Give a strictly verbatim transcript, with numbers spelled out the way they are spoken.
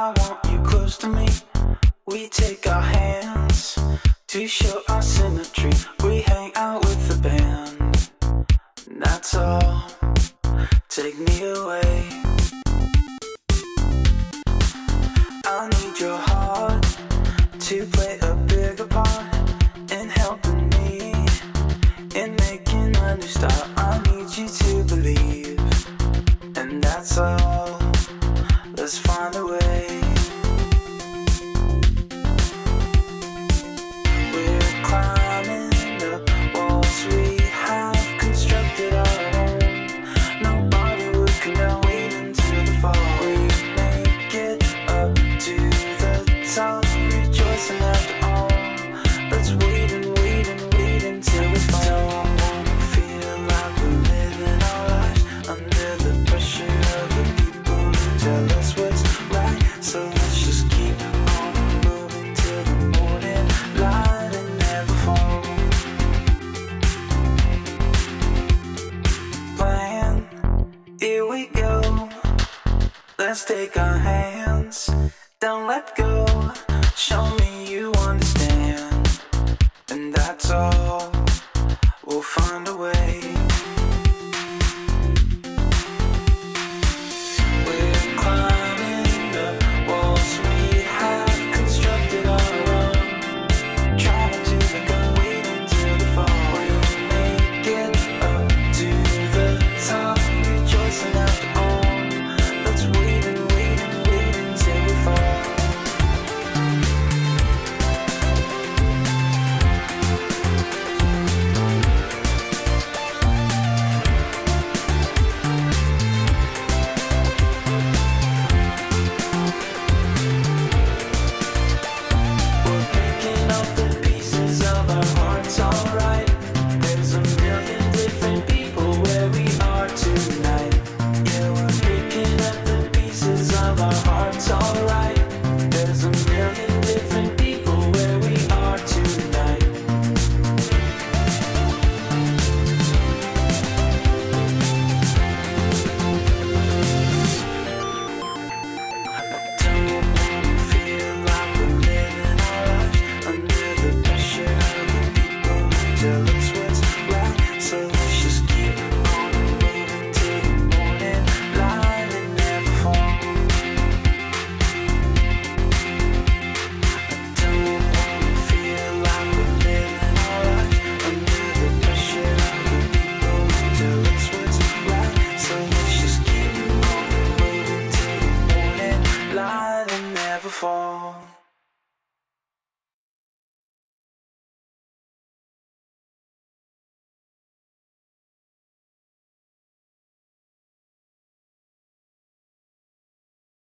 I want you close to me. We take our hands to show our symmetry. We hang out with the band, and that's all. Take me away. I need your heart to play a bigger part in helping me, in making a new start. I need you to believe, and that's all. Let's find a way. We're climbing the walls we have constructed our own. Nobody would can now wait until the fall. We make it up to the top, rejoicing after all. Let's wait and wait and wait until we fall. I wanna feel like we're living our lives under the pressure of the people who tell us. So let's just keep on moving till the morning light and never fall. Plan, here we go. Let's take our hands, don't let go. Show me you understand, and that's all. We'll find a way. We're climbing fall.